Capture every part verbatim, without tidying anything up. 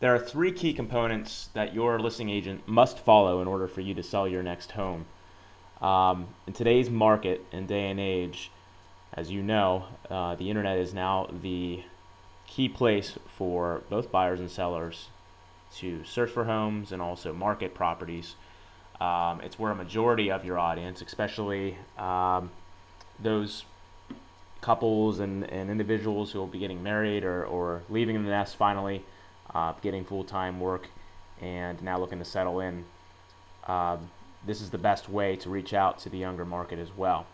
There are three key components that your listing agent must follow in order for you to sell your next home. Um, in today's market and day and age, as you know, uh, the internet is now the key place for both buyers and sellers to search for homes and also market properties. Um, it's where a majority of your audience, especially um, those couples and, and individuals who will be getting married or, or leaving the nest finally, Uh, getting full-time work and now looking to settle in. Uh, this is the best way to reach out to the younger market as well.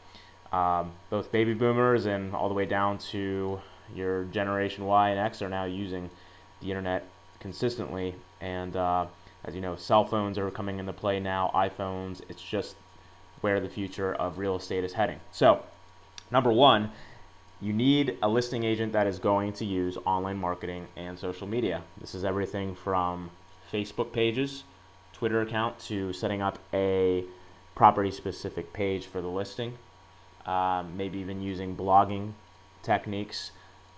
Um, both baby boomers and all the way down to your generation Y and X are now using the internet consistently, and uh, as you know, cell phones are coming into play now, iPhones. It's just where the future of real estate is heading. So number one, you need a listing agent that is going to use online marketing and social media. This is everything from Facebook pages, Twitter account, to setting up a property-specific page for the listing, um, maybe even using blogging techniques,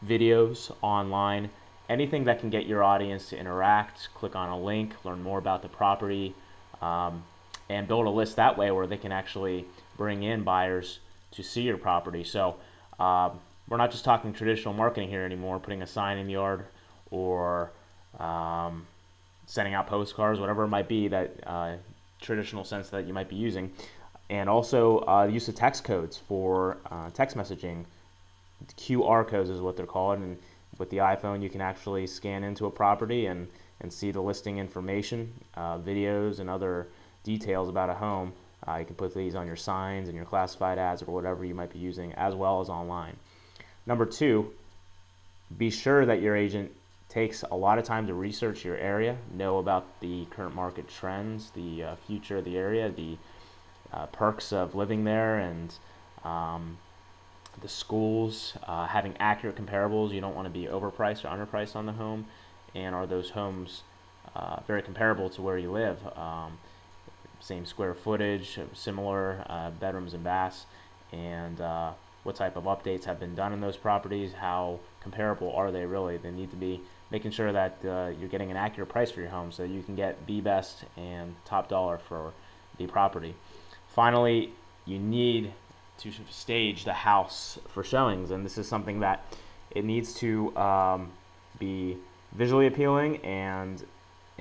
videos online, anything that can get your audience to interact, click on a link, learn more about the property, um, and build a list that way where they can actually bring in buyers to see your property. So Uh, we're not just talking traditional marketing here anymore, putting a sign in the yard or um, sending out postcards, whatever it might be, that uh, traditional sense that you might be using. And also uh, the use of text codes for uh, text messaging. Q R codes is what they're called. And with the iPhone, you can actually scan into a property and, and see the listing information, uh, videos, and other details about a home. Uh, you can put these on your signs and your classified ads or whatever you might be using, as well as online. Number two, be sure that your agent takes a lot of time to research your area, know about the current market trends, the uh, future of the area, the uh, perks of living there, and um, the schools, uh, having accurate comparables. You don't want to be overpriced or underpriced on the home, and are those homes uh, very comparable to where you live? Um, same square footage, similar uh, bedrooms and baths, and uh, what type of updates have been done in those properties, how comparable are they really? They need to be making sure that uh, you're getting an accurate price for your home so you can get the best and top dollar for the property. Finally, you need to stage the house for showings, and this is something that it needs to um, be visually appealing and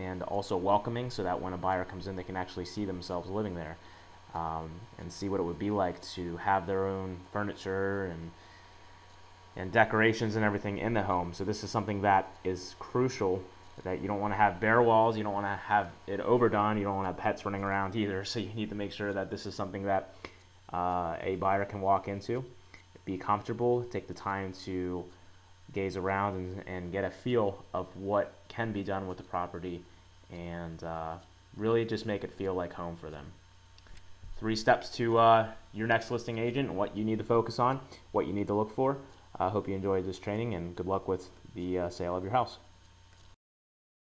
and also welcoming, so that when a buyer comes in, they can actually see themselves living there um, and see what it would be like to have their own furniture and and decorations and everything in the home. So this is something that is crucial, that you don't want to have bare walls, you don't want to have it overdone, you don't want to have pets running around either. So you need to make sure that this is something that uh, a buyer can walk into, be comfortable, take the time to gaze around and, and get a feel of what can be done with the property, and uh, really just make it feel like home for them. Three steps to uh, your next listing agent and what you need to focus on, what you need to look for. I uh, hope you enjoyed this training, and good luck with the uh, sale of your house.